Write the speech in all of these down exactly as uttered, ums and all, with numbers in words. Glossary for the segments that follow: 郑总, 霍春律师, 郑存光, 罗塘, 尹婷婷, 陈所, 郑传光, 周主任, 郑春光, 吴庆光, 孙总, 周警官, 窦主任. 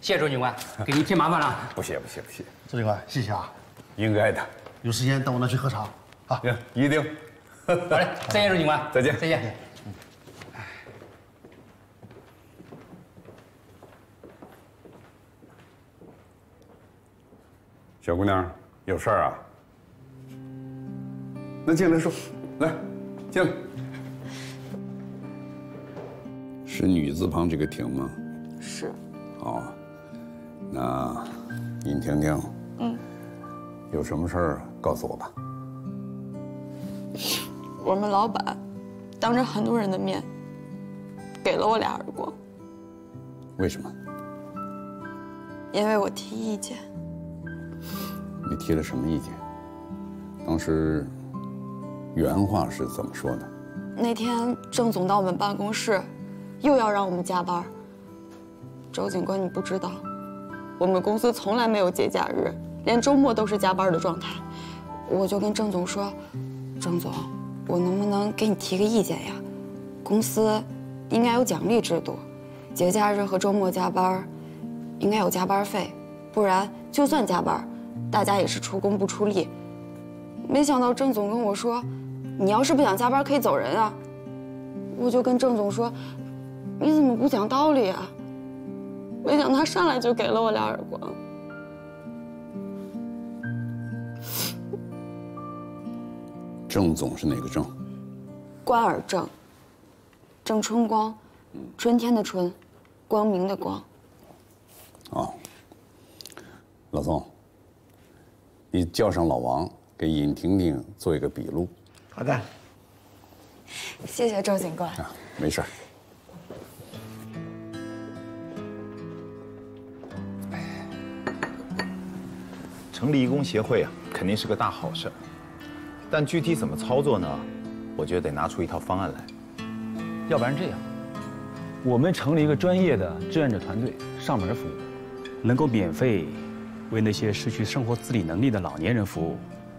谢谢周警官，给您添麻烦了。不谢不谢不谢，周警官谢谢啊，应该的。有时间到我那去喝茶啊，行，一定。好嘞，再见，周警官，再见，再见。 小姑娘，有事儿啊？那进来说，来，进来。是女字旁这个婷吗？是。好，那尹婷婷，嗯，有什么事儿告诉我吧。我们老板当着很多人的面给了我俩耳光。为什么？因为我提意见。 你提了什么意见？当时原话是怎么说的？那天郑总到我们办公室，又要让我们加班。周警官，你不知道，我们公司从来没有节假日，连周末都是加班的状态。我就跟郑总说：“郑总，我能不能给你提个意见呀？公司应该有奖励制度，节假日和周末加班应该有加班费，不然就算加班。” 大家也是出工不出力，没想到郑总跟我说：“你要是不想加班，可以走人啊。”我就跟郑总说：“你怎么不讲道理啊？”没想到他上来就给了我俩耳光。郑总是哪个郑？关尔郑，郑春光，春天的春，光明的光。哦，老宋。 你叫上老王，给尹婷婷做一个笔录。好的，谢谢周警官。啊，没事儿。成立义工协会啊，肯定是个大好事儿，但具体怎么操作呢？我觉得得拿出一套方案来。要不然这样，我们成立一个专业的志愿者团队，上门服务，能够免费。 为那些失去生活自理能力的老年人服务，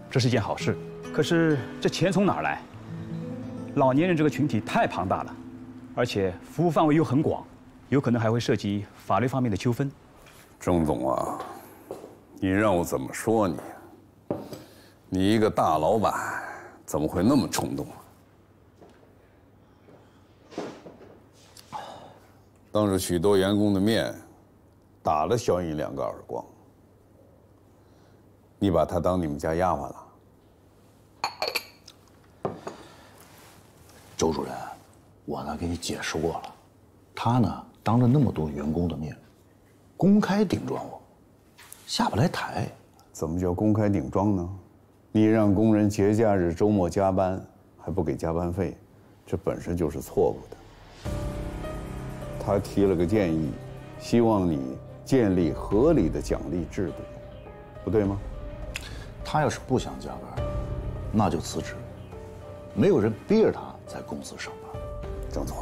这是件好事。可是这钱从哪儿来？老年人这个群体太庞大了，而且服务范围又很广，有可能还会涉及法律方面的纠纷。郑总啊，你让我怎么说你啊？你一个大老板，怎么会那么冲动啊？当着许多员工的面，打了小尹两个耳光。 你把她当你们家丫鬟了，周主任，我呢给你解释过了，她呢当着那么多员工的面，公开顶撞我，下不来台。怎么叫公开顶撞呢？你让工人节假日、周末加班还不给加班费，这本身就是错误的。她提了个建议，希望你建立合理的奖励制度，不对吗？ 他要是不想加班，那就辞职。没有人逼着他在公司上班。郑总，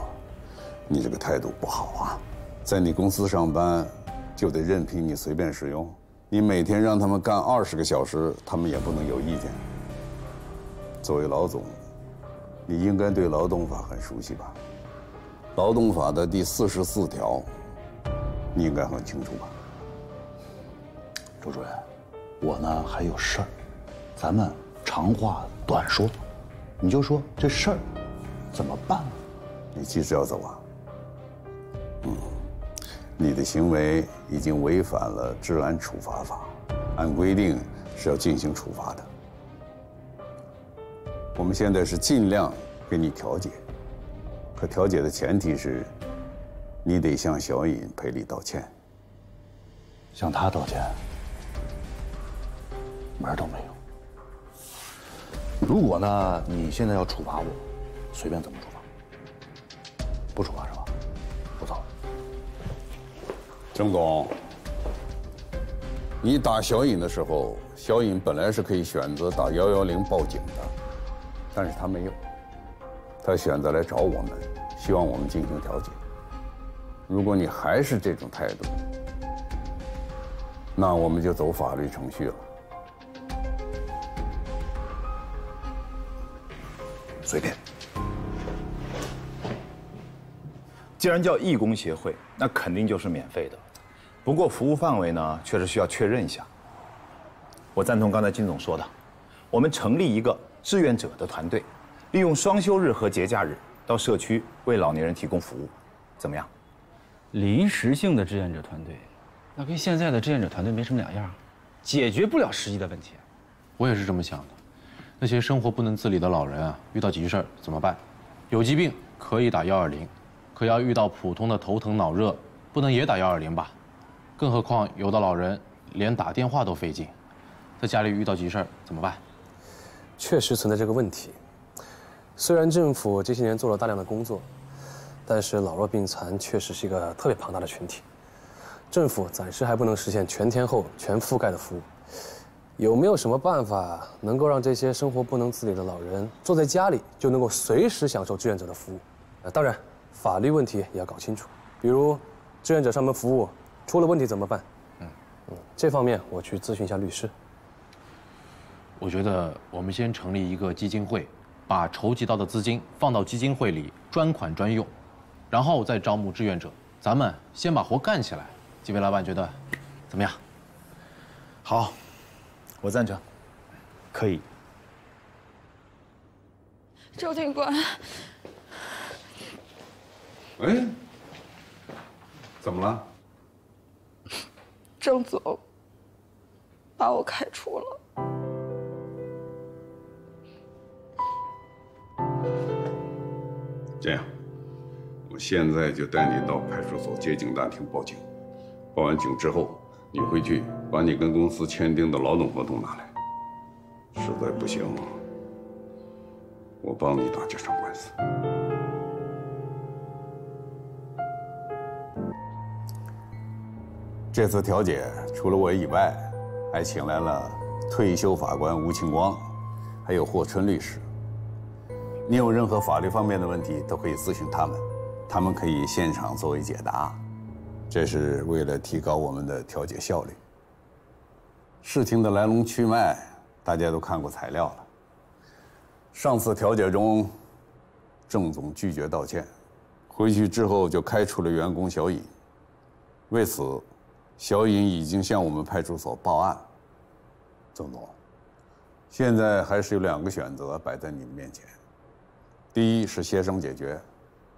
你这个态度不好啊！在你公司上班，就得任凭你随便使用。你每天让他们干二十个小时，他们也不能有意见。作为老总，你应该对劳动法很熟悉吧？劳动法的第四十四条，你应该很清楚吧？周主任，我呢还有事儿。 咱们长话短说，你就说这事儿怎么办呢？你急着要走啊？嗯，你的行为已经违反了《治安处罚法》，按规定是要进行处罚的。我们现在是尽量给你调解，可调解的前提是，你得向小尹赔礼道歉。向他道歉，门儿都没有。 如果呢，你现在要处罚我，随便怎么处罚，不处罚是吧？我走了。郑总，你打小尹的时候，小尹本来是可以选择打一一零报警的，但是他没有，他选择来找我们，希望我们进行调解。如果你还是这种态度，那我们就走法律程序了。 随便。既然叫义工协会，那肯定就是免费的。不过服务范围呢，确实需要确认一下。我赞同刚才金总说的，我们成立一个志愿者的团队，利用双休日和节假日到社区为老年人提供服务，怎么样？临时性的志愿者团队，那跟现在的志愿者团队没什么两样，解决不了实际的问题。我也是这么想的。那些生活不能自理的老人啊，遇到急事儿怎么办？有疾病可以打一二零，可要遇到普通的头疼脑热，不能也打一二零吧？更何况有的老人连打电话都费劲，在家里遇到急事儿怎么办？确实存在这个问题。虽然政府这些年做了大量的工作，但是老弱病残确实是一个特别庞大的群体，政府暂时还不能实现全天候、全覆盖的服务。有没有什么办法能够让这些生活不能自理的老人坐在家里就能够随时享受志愿者的服务？呃，当然，法律问题也要搞清楚，比如志愿者上门服务出了问题怎么办？嗯嗯，这方面我去咨询一下律师。我觉得我们先成立一个基金会，把筹集到的资金放到基金会里专款专用，然后再招募志愿者。咱们先把活干起来。几位老板觉得怎么样？好。我赞成，可以。周警官，哎，怎么了？郑总把我开除了。这样，我现在就带你到派出所街警大厅报警，报完警之后。你回去把你跟公司签订的劳动合同拿来，实在不行，我帮你打这场官司。这次调解除了我以外，还请来了退休法官吴庆光，还有霍春律师。你有任何法律方面的问题都可以咨询他们，他们可以现场作为解答。这是为了提高我们的调解效率。事情的来龙去脉，大家都看过材料了。上次调解中，郑总拒绝道歉，回去之后就开除了员工小尹。为此，小尹已经向我们派出所报案。郑总，现在还是有两个选择摆在你们面前：第一是协商解决，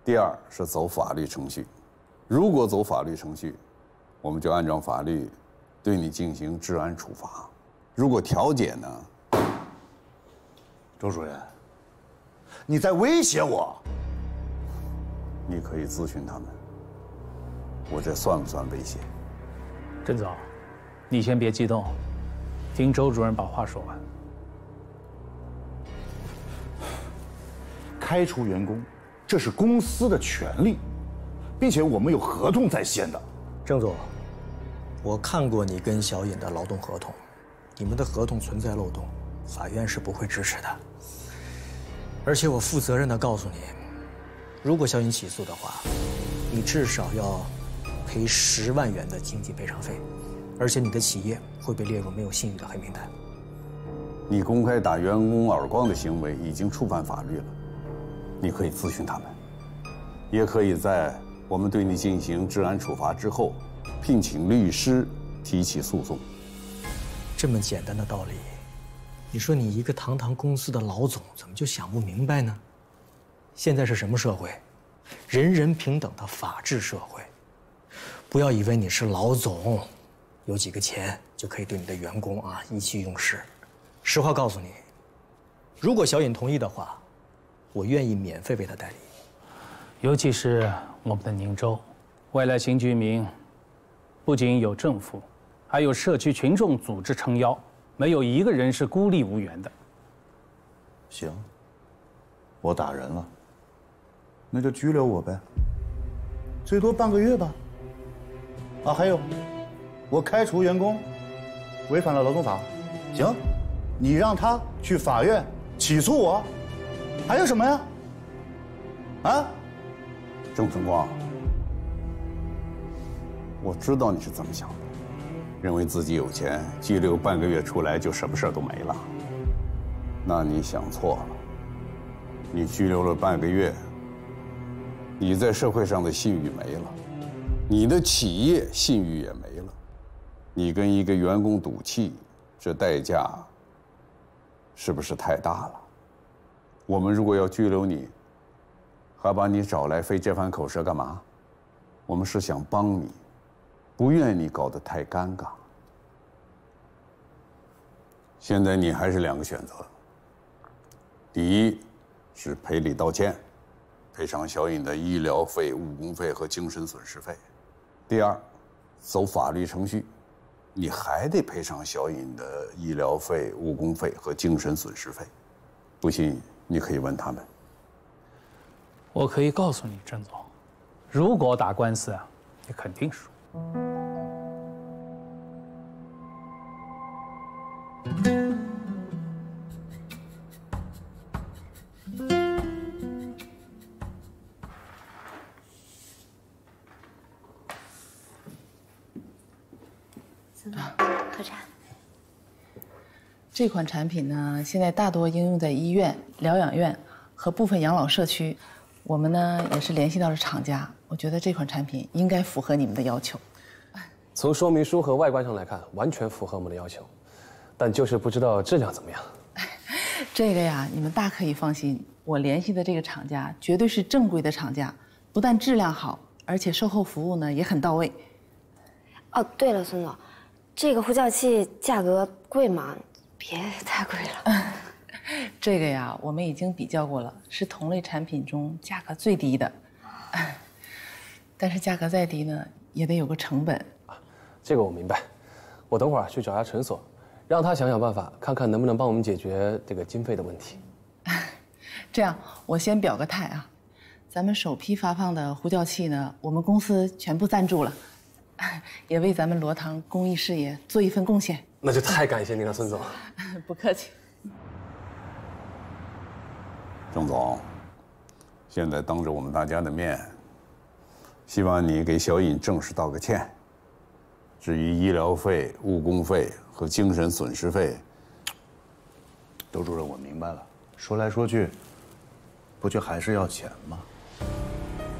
第二是走法律程序。如果走法律程序，我们就按照法律对你进行治安处罚；如果调解呢？周主任，你在威胁我？你可以咨询他们，我这算不算威胁？郑总，你先别激动，听周主任把话说完。开除员工，这是公司的权利。并且我们有合同在先的，郑总，我看过你跟小尹的劳动合同，你们的合同存在漏洞，法院是不会支持的。而且我负责任地告诉你，如果小尹起诉的话，你至少要赔十万元的经济赔偿费，而且你的企业会被列入没有信誉的黑名单。你公开打员工耳光的行为已经触犯法律了，你可以咨询他们，也可以在。我们对你进行治安处罚之后，聘请律师提起诉讼。这么简单的道理，你说你一个堂堂公司的老总，怎么就想不明白呢？现在是什么社会？人人平等的法治社会。不要以为你是老总，有几个钱就可以对你的员工啊意气用事。实话告诉你，如果小尹同意的话，我愿意免费为他代理。尤其是我们的宁州，外来新居民不仅有政府，还有社区群众组织撑腰，没有一个人是孤立无援的。行，我打人了，那就拘留我呗，最多半个月吧。啊，还有，我开除员工，违反了劳动法，行，你让他去法院起诉我，还有什么呀？啊？郑存光，我知道你是怎么想的，认为自己有钱，拘留半个月出来就什么事都没了。那你想错了，你拘留了半个月，你在社会上的信誉没了，你的企业信誉也没了，你跟一个员工赌气，这代价是不是太大了？我们如果要拘留你，还把你找来费这番口舌干嘛？我们是想帮你，不愿你搞得太尴尬。现在你还是两个选择：第一是赔礼道歉，赔偿小尹的医疗费、误工费和精神损失费；第二，走法律程序，你还得赔偿小尹的医疗费、误工费和精神损失费。不信，你可以问他们。我可以告诉你，郑总，如果打官司啊，你肯定输。怎么喝茶？这款产品呢，现在大多应用在医院、疗养院和部分养老社区。 我们呢也是联系到了厂家，我觉得这款产品应该符合你们的要求。从说明书和外观上来看，完全符合我们的要求，但就是不知道质量怎么样。这个呀，你们大可以放心，我联系的这个厂家绝对是正规的厂家，不但质量好，而且售后服务呢也很到位。哦，对了，孙总，这个呼叫器价格贵吗？别太贵了。这个呀，我们已经比较过了，是同类产品中价格最低的。但是价格再低呢，也得有个成本啊。这个我明白，我等会儿去找下陈所，让他想想办法，看看能不能帮我们解决这个经费的问题。这样，我先表个态啊，咱们首批发放的呼叫器呢，我们公司全部赞助了，也为咱们罗塘公益事业做一份贡献。那就太感谢您了，孙总。不客气。 郑总，现在当着我们大家的面，希望你给小尹正式道个歉。至于医疗费、误工费和精神损失费，窦主任，我明白了。说来说去，不就还是要钱吗？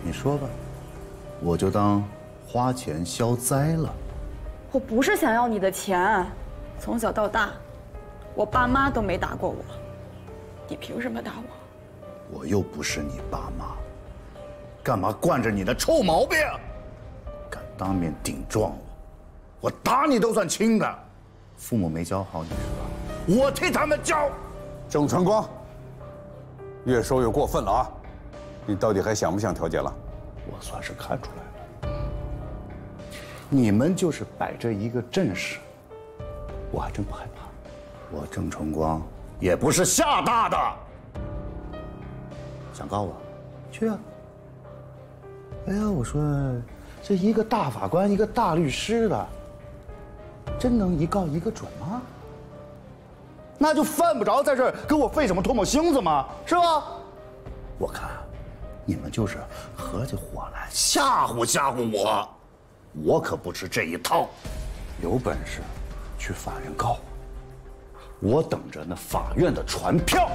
你说吧，我就当花钱消灾了。我不是想要你的钱，从小到大，我爸妈都没打过我，你凭什么打我？ 我又不是你爸妈，干嘛惯着你的臭毛病？敢当面顶撞我，我打你都算轻的。父母没教好你是吧？我替他们教。郑传光，越说越过分了啊！你到底还想不想调解了？我算是看出来了，你们就是摆着一个阵势，我还真不害怕。我郑传光也不是吓大的。 想告我，去啊！哎呀，我说，这一个大法官，一个大律师的，真能一告一个准吗？那就犯不着在这儿跟我费什么唾沫星子嘛，是吧？我看你们就是合起伙来吓唬吓唬我，我可不吃这一套。有本事去法院告我，我等着那法院的传票。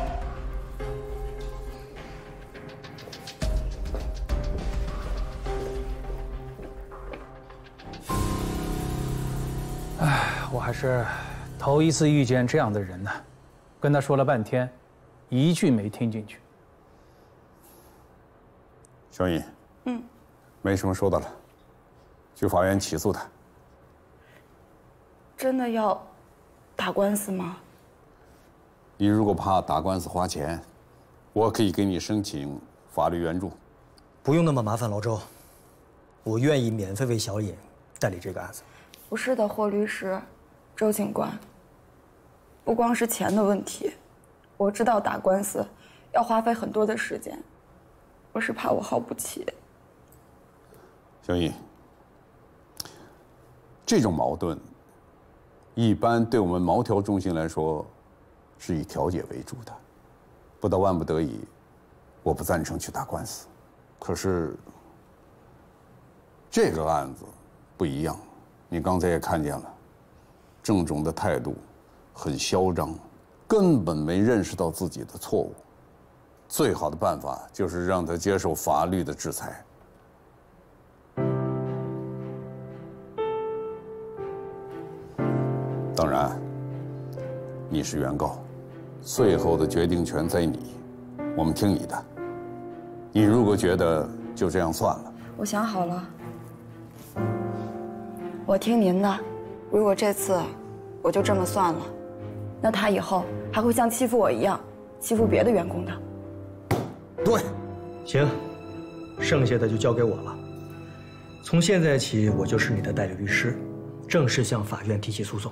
哎，我还是头一次遇见这样的人呢，跟他说了半天，一句没听进去。小尹，嗯，没什么说的了，去法院起诉他。真的要打官司吗？你如果怕打官司花钱，我可以给你申请法律援助。不用那么麻烦，老周，我愿意免费为小尹代理这个案子。 不是的，霍律师，周警官。不光是钱的问题，我知道打官司要花费很多的时间，我是怕我耗不起。小尹，这种矛盾，一般对我们苗条中心来说，是以调解为主的。不到万不得已，我不赞成去打官司。可是，这个案子不一样。 你刚才也看见了，郑总的态度很嚣张，根本没认识到自己的错误。最好的办法就是让他接受法律的制裁。当然，你是原告，最后的决定权在你，我们听你的。你如果觉得就这样算了，我想好了，我听您的。如果这次我就这么算了，那他以后还会像欺负我一样欺负别的员工的。对，行，剩下的就交给我了。从现在起，我就是你的代理律师，正式向法院提起诉讼。